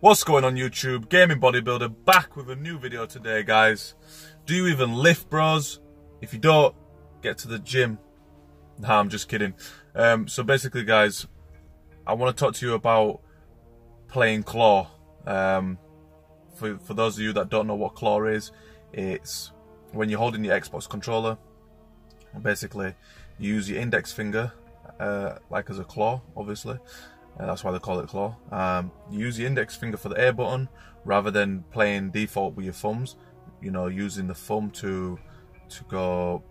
What's going on YouTube? Gaming Bodybuilder back with a new video today, guys. Do you even lift, bros? If you don't, get to the gym. Nah, I'm just kidding. So basically, guys, I want to talk to you about playing claw. For those of you that don't know what claw is, it's when you're holding your Xbox controller, and basically you use your index finger like as a claw, obviously. That's why they call it claw. You use your index finger for the A button rather than playing default with your thumbs. You know, using the thumb to go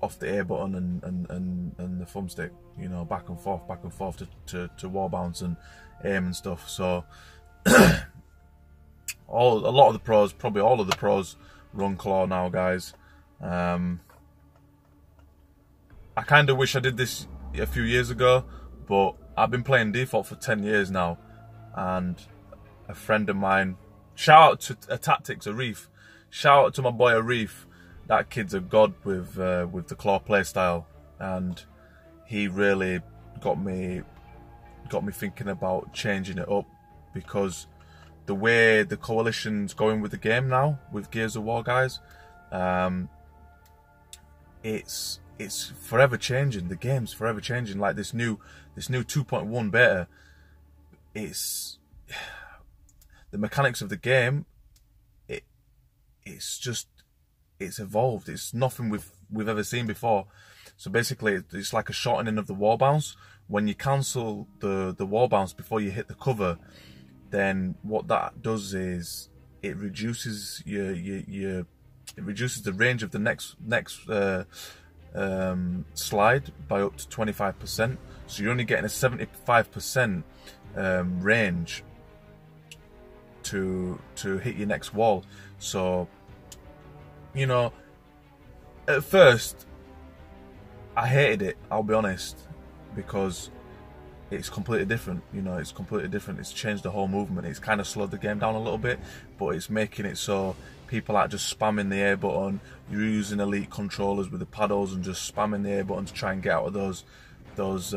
off the A button and the thumbstick. You know, back and forth to wall bounce and aim and stuff. So, probably all of the pros, run claw now, guys. I kind of wish I did this a few years ago, but I've been playing default for 10 years now, and a friend of mine, shout out to Tactics Arif, shout out to my boy Arif, that kid's a god with the claw playstyle, and he really got me thinking about changing it up, because the way the Coalition's going with the game now, with Gears of War, guys, it's forever changing. The game's forever changing. Like this new 2.1 beta, it's the mechanics of the game, it's evolved. It's nothing we've ever seen before. So basically it's like a shortening of the wall bounce. When you cancel the wall bounce before you hit the cover, then what that does is it reduces the range of the next slide by up to 25%, so you're only getting a 75% range to hit your next wall. So, you know, at first I hated it, I'll be honest, because it's completely different. You know, it's completely different. It's changed the whole movement. It's kind of slowed the game down a little bit, but it's making it so people are just spamming the A button. You're using elite controllers with the paddles and just spamming the A button to try and get out of those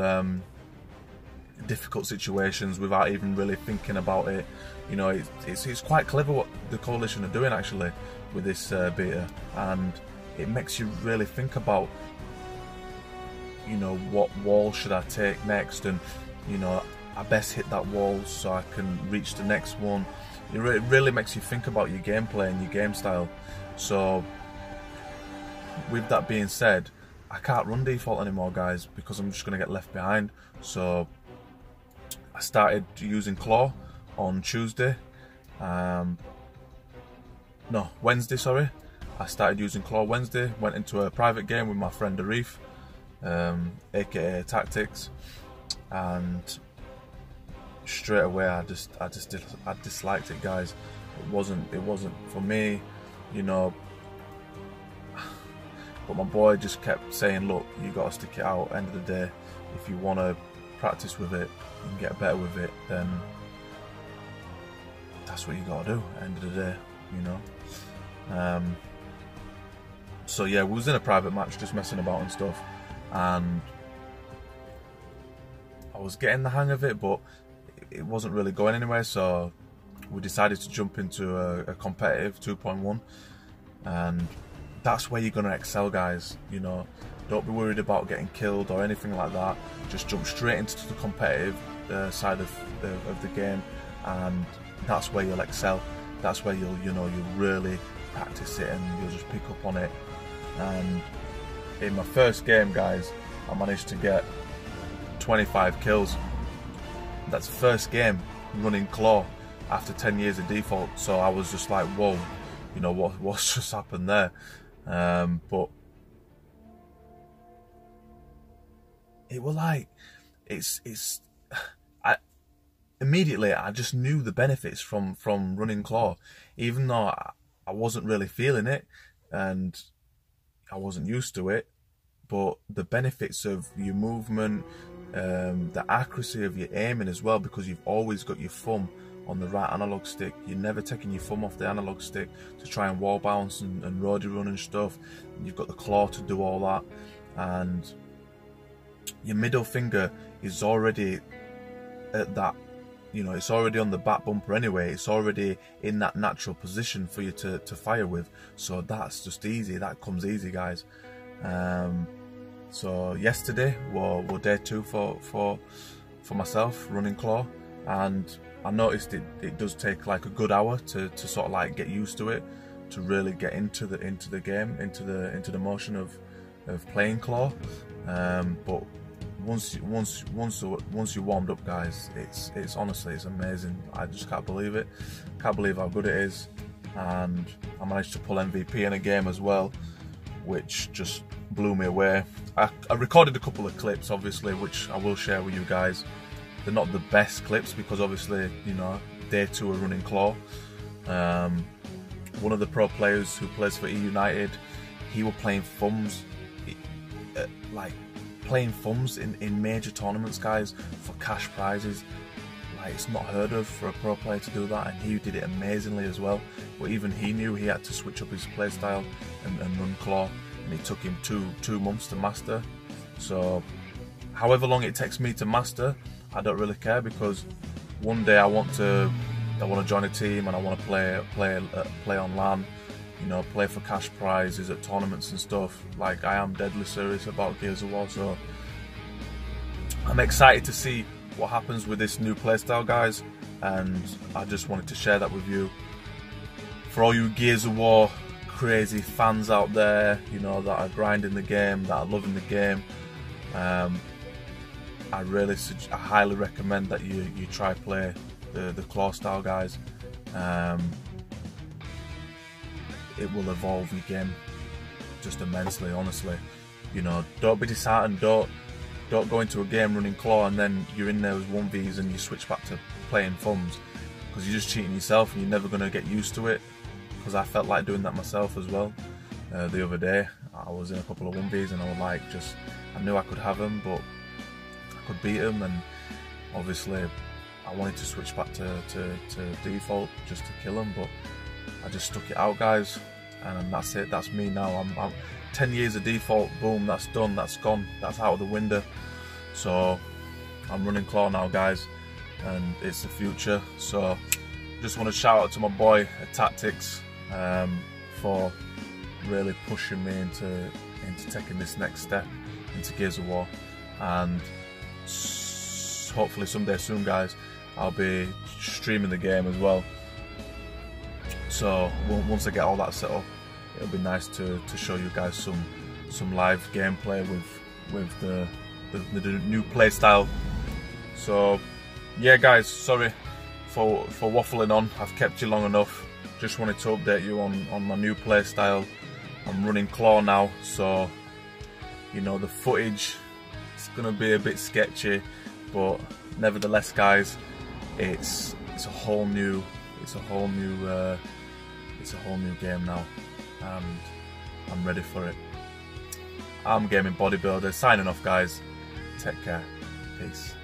difficult situations without even really thinking about it. You know, it's quite clever what the Coalition are doing actually with this beta, and it makes you really think about, you know, what wall should I take next, and you know, I best hit that wall so I can reach the next one. It really makes you think about your gameplay and your game style. So with that being said, I can't run default anymore, guys, because I'm just going to get left behind. So I started using claw on Tuesday. No, Wednesday, sorry. I started using claw Wednesday, went into a private game with my friend Arif, aka Tactics, and straight away I disliked it, guys. It wasn't for me, you know. But my boy just kept saying, look, you gotta stick it out. End of the day, if you want to practice with it and get better with it, then that's what you gotta do. End of the day, you know. So yeah, we was in a private match just messing about and stuff, and I was getting the hang of it, but it wasn't really going anywhere. So we decided to jump into a competitive 2.1, and that's where you're going to excel, guys. You know, don't be worried about getting killed or anything like that. Just jump straight into the competitive side of the game, and that's where you'll excel. That's where you'll really practice it, and you'll just pick up on it. And in my first game, guys, I managed to get 25 kills. That's the first game running claw after 10 years of default. So I was just like, whoa, you know, what's just happened there? But it was like, I immediately just knew the benefits from running claw, even though I wasn't really feeling it and I wasn't used to it. But the benefits of your movement, the accuracy of your aiming as well, because you've always got your thumb on the right analog stick. You're never taking your thumb off the analog stick to try and wall bounce and roadie run and stuff. You've got the claw to do all that, and your middle finger is already at that, you know, it's already on the back bumper anyway. It's already in that natural position for you to fire with. So that's just easy. That comes easy, guys. So yesterday was day two for myself running Claw, and I noticed it does take like a good hour to sort of like get used to it, to really get into the game, into the motion of playing Claw. But once you're warmed up, guys, it's honestly, it's amazing. I just can't believe it. Can't believe how good it is. And I managed to pull MVP in a game as well, which just blew me away. I recorded a couple of clips, obviously, which I will share with you guys. They're not the best clips because obviously, you know, day two of running Claw. One of the pro players who plays for E United, he was playing thumbs, like playing thumbs in major tournaments, guys, for cash prizes. Like, it's not heard of for a pro player to do that, and he did it amazingly as well. But even he knew he had to switch up his play style and run Claw, and it took him two months to master. So however long it takes me to master, I don't really care, because one day I want to join a team and I want to play on LAN, you know, play for cash prizes at tournaments and stuff. Like, I am deadly serious about Gears of War, so I'm excited to see what happens with this new playstyle, guys, and I just wanted to share that with you. For all you Gears of War crazy fans out there, you know, that are grinding the game, that are loving the game, I highly recommend that you try play the Claw style, guys. It will evolve your game just immensely, honestly. You know, don't be disheartened. Don't go into a game running Claw and then you're in there with 1v's and you switch back to playing thumbs, because you're just cheating yourself and you're never going to get used to it. Because I felt like doing that myself as well. The other day I was in a couple of 1v's and I was like, I knew I could have them, but I could beat them, and obviously I wanted to switch back to default just to kill them, but I just stuck it out, guys, and that's it. That's me now. I'm 10 years of default. Boom, that's done. That's gone. That's out of the window. So I'm running Claw now, guys, and it's the future. So just want to shout out to my boy Tactics for really pushing me into taking this next step into Gears of War, and hopefully someday soon, guys, I'll be streaming the game as well. So once I get all that set up, it'll be nice to show you guys some live gameplay with the new play style. So yeah, guys, sorry for waffling on. I've kept you long enough. Just wanted to update you on my new play style. I'm running Claw now, so you know the footage is gonna be a bit sketchy, but nevertheless, guys, it's a whole new game now, and I'm ready for it. I'm Gaming Bodybuilder signing off, guys. Take care. Peace.